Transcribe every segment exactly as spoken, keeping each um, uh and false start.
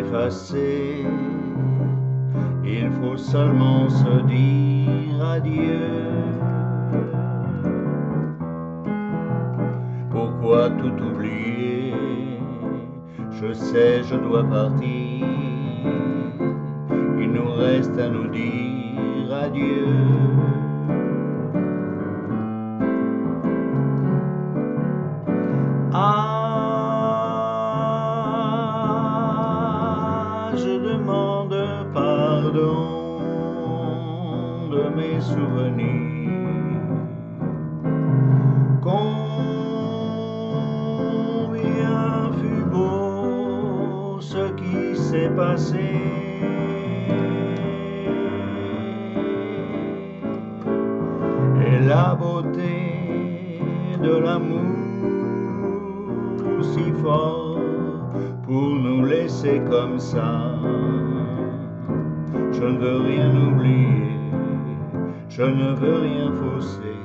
effacées. Il faut seulement se dire adieu. Pourquoi tout oublier? Je sais, je dois partir. Il nous reste à nous dire adieu. Ah, je demande pardon de mes souvenirs. Combien fut beau ce qui s'est passé. Et la beauté de l'amour si fort pour nous laisser comme ça. Je ne veux rien oublier, je ne veux rien fausser,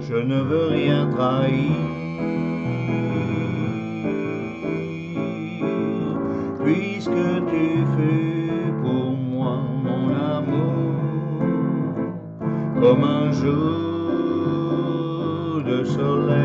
je ne veux rien trahir. Puisque tu fus pour moi mon amour, comme un jour de soleil.